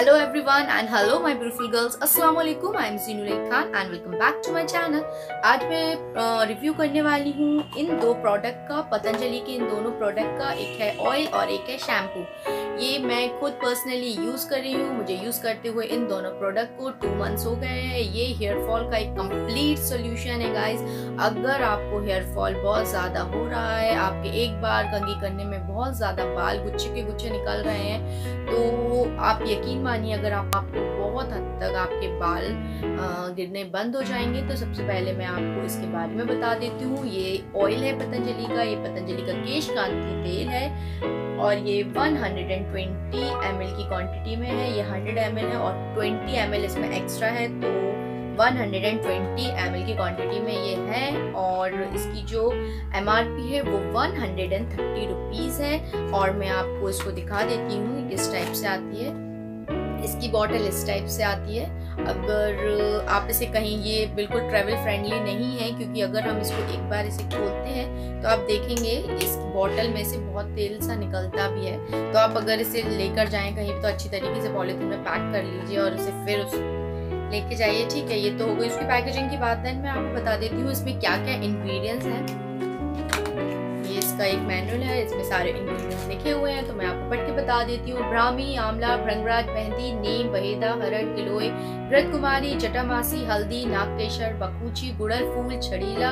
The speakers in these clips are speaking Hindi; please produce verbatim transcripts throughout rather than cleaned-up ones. Hello everyone and hello my beautiful girls, Assalamualaikum. I am Zeenu Laeek Khan and welcome back to my channel. आज मैं रिव्यू करने वाली हूँ इन दो प्रोडक्ट का, पतंजलि के इन दोनों प्रोडक्ट का, एक है ऑयल और एक है शैम्पू। ये मैं खुद पर्सनली यूज़ कर रही हूँ, मुझे यूज़ करते हुए इन दोनों प्रोडक्ट को टू मंथ्स हो गए हैं। ये हेयर फॉल का एक कंप्लीट सोल्यूशन है गाइज। अगर आपको हेयर फॉल बहुत ज़्यादा हो रहा है, आपके एक बार कंघी करने में बहुत ज़्यादा बाल गुच्छे के गुच्छे निकल रहे हैं, तो आप यकीन मानिए अगर आप आपको बहुत हद तक आपके बाल गिरने बंद हो जाएंगे। तो सबसे पहले मैं आपको इसके बारे में बता देती हूँ। ये ऑयल है पतंजलि का, ये पतंजलि का केश कांति तेल है और ये एक सौ बीस एम एल की क्वांटिटी में है। ये सौ एम एल है और बीस एम एल इसमें एक्स्ट्रा है, तो एक सौ बीस एम एल की क्वांटिटी में ये है। और इसकी जो एम आर पी है वो एक सौ तीस रुपीस है। और मैं आपको इसको दिखा देती हूँ किस टाइप से आती है। इसकी बॉटल इस टाइप से आती है। अगर आप इसे कहीं, ये बिल्कुल ट्रैवल फ्रेंडली नहीं है, क्योंकि अगर हम इसको एक बार इसे खोलते हैं तो आप देखेंगे इस बॉटल में से बहुत तेल सा निकलता भी है। तो आप अगर इसे लेकर जाएं कहीं तो अच्छी तरीके से पॉलीथीन में पैक कर लीजिए और इसे फिर उस लेके जाइए, ठीक है। ये तो हो गई इसकी पैकेजिंग की बात। देन मैं आपको बता देती हूँ इसमें क्या क्या इंग्रेडिएंट्स हैं। ये इसका एक मैनुअल है, इसमें सारे इंग्रेडिएंट्स लिखे हुए हैं, तो मैं आपको पढ़ के बता देती हूँ। ब्राह्मी, आंवला, भृंगराज, मेहंदी, नीम, बहेदा, हरड़, गिलोय, व्रत कुमारी, जटामासी, हल्दी, नागकेशर, बकूची, गुड़हल फूल, छड़ीला,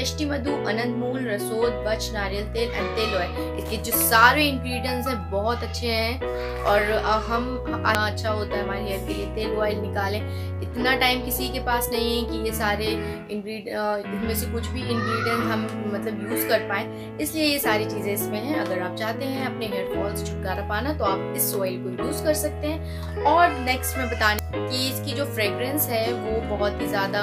यष्टिमधु, अनंतमूल, रसोद, बच, नारियल तेल एंड तेलोय। इसके जो सारे इंग्रेडिएंट्स हैं बहुत अच्छे हैं और हम अच्छा होता है हमारे हेयर के लिए तेल ऑयल निकालें। इतना टाइम किसी के पास नहीं है कि ये सारे इंग्रीड इनमें से कुछ भी इंग्रेडिएंट्स हम मतलब यूज़ कर पाएँ, इसलिए ये सारी चीज़ें इसमें हैं। अगर आप चाहते हैं अपने हेयर फॉल से छुटकारा पाना तो आप इस ऑयल को यूज़ कर सकते हैं। और नेक्स्ट मैं बताने कि इसकी जो फ्रेगरेंस है वो बहुत ही ज़्यादा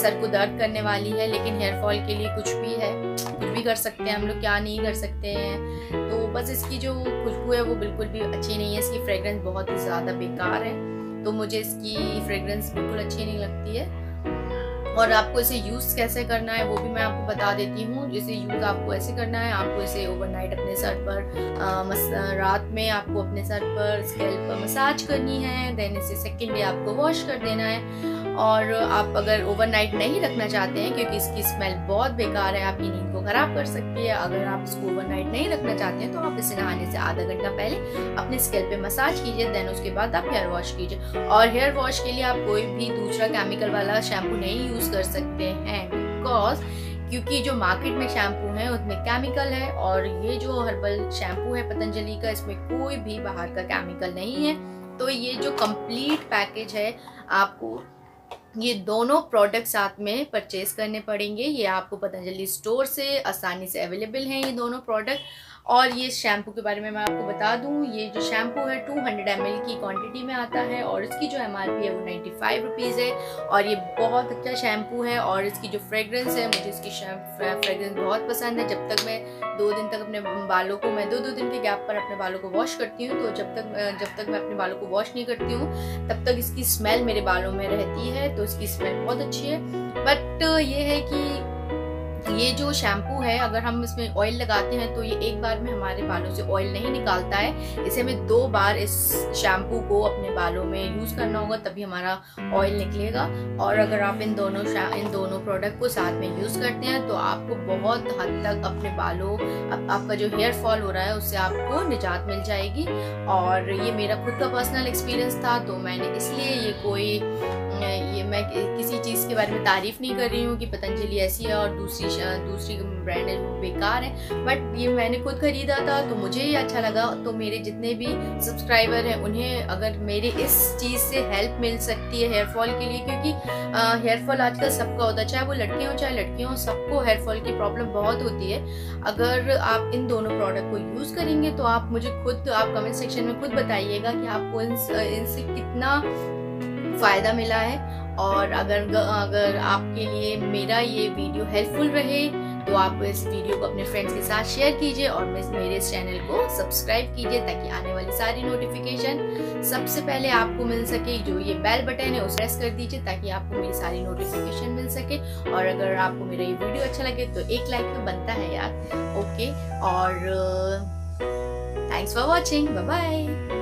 सर को दर्द करने वाली है, लेकिन हेयर फॉल के लिए कुछ भी है, कुछ भी कर सकते हैं हम लोग, क्या नहीं कर सकते हैं। तो बस इसकी जो खुशबू है वो बिल्कुल भी अच्छी नहीं है, इसकी फ्रेगरेंस बहुत ही ज़्यादा बेकार है। तो मुझे इसकी फ्रेगरेंस बिल्कुल अच्छी नहीं लगती है। और आपको इसे यूज़ कैसे करना है वो भी मैं आपको बता देती हूँ। जैसे यूज़ आपको ऐसे करना है, आपको इसे ओवरनाइट अपने सर पर आ, मस, रात में आपको अपने सर पर स्कैल्प पर मसाज करनी है। देन इसे सेकेंड डे आपको वॉश कर देना है। और आप अगर ओवरनाइट नहीं रखना चाहते हैं क्योंकि इसकी स्मेल बहुत बेकार है, आपकी नींद को ख़राब कर सकती है, अगर आप इसको ओवरनाइट नहीं रखना चाहते हैं तो आप इसे नहाने से आधा घंटा पहले अपने स्कैल्प पे मसाज कीजिए। देन उसके बाद आप हेयर वॉश कीजिए। और हेयर वॉश के लिए आप कोई भी दूसरा केमिकल वाला शैम्पू नहीं यूज़ कर सकते हैं, बिकॉज क्योंकि जो मार्केट में शैम्पू है उसमें केमिकल है, और ये जो हर्बल शैम्पू है पतंजलि का, इसमें कोई भी बाहर का केमिकल नहीं है। तो ये जो कम्प्लीट पैकेज है आपको ये दोनों प्रोडक्ट साथ में परचेज़ करने पड़ेंगे। ये आपको पतंजलि स्टोर से आसानी से अवेलेबल हैं ये दोनों प्रोडक्ट। और ये शैम्पू के बारे में मैं आपको बता दूं, ये जो शैम्पू है दो सौ एम एल की क्वांटिटी में आता है और इसकी जो एम आर पी है वो पचानवे रुपीस है। और ये बहुत अच्छा शैम्पू है और इसकी जो फ्रेगरेंस है, मुझे इसकी फ्रेगरेंस बहुत पसंद है। जब तक मैं दो दिन तक अपने बालों को, मैं दो दो दिन के गैप पर अपने बालों को वॉश करती हूँ, तो जब तक जब तक मैं अपने बालों को वॉश नहीं करती हूँ तब तक इसकी स्मेल मेरे बालों में रहती है। तो इसकी स्मेल बहुत अच्छी है। बट ये है कि ये जो शैम्पू है, अगर हम इसमें ऑयल लगाते हैं तो ये एक बार में हमारे बालों से ऑयल नहीं निकालता है। इसे हमें दो बार इस शैम्पू को अपने बालों में यूज़ करना होगा तभी हमारा ऑयल निकलेगा। और अगर आप इन दोनों इन दोनों प्रोडक्ट को साथ में यूज़ करते हैं तो आपको बहुत हद तक अपने बालों आप, आपका जो हेयर फॉल हो रहा है उससे आपको निजात मिल जाएगी। और ये मेरा खुद का पर्सनल एक्सपीरियंस था, तो मैंने इसलिए ये कोई ये मैं किसी चीज़ के बारे में तारीफ़ नहीं कर रही हूँ कि पतंजलि ऐसी है और दूसरी दूसरी ब्रांड बेकार है। बट ये मैंने खुद खरीदा था तो मुझे ये अच्छा लगा। तो मेरे जितने भी सब्सक्राइबर हैं उन्हें अगर मेरे इस चीज़ से हेल्प मिल सकती है हेयर फॉल के लिए, क्योंकि हेयर फॉल आजकल सबका होता है, चाहे वो लड़के हों चाहे लड़कियाँ हों, सबको हेयर फॉल की प्रॉब्लम बहुत होती है। अगर आप इन दोनों प्रोडक्ट को यूज़ करेंगे तो आप मुझे खुद आप कमेंट सेक्शन में खुद बताइएगा कि आपको इनसे कितना फ़ायदा मिला है। और अगर अगर आपके लिए मेरा ये वीडियो हेल्पफुल रहे तो आप इस वीडियो को अपने फ्रेंड्स के साथ शेयर कीजिए और मेरे इस चैनल को सब्सक्राइब कीजिए ताकि आने वाली सारी नोटिफिकेशन सबसे पहले आपको मिल सके। जो ये बेल बटन है उसे प्रेस कर दीजिए ताकि आपको मेरी सारी नोटिफिकेशन मिल सके। और अगर आपको मेरा ये वीडियो अच्छा लगे तो एक लाइक तो बनता है यार, ओके। और thanks for watching, bye bye.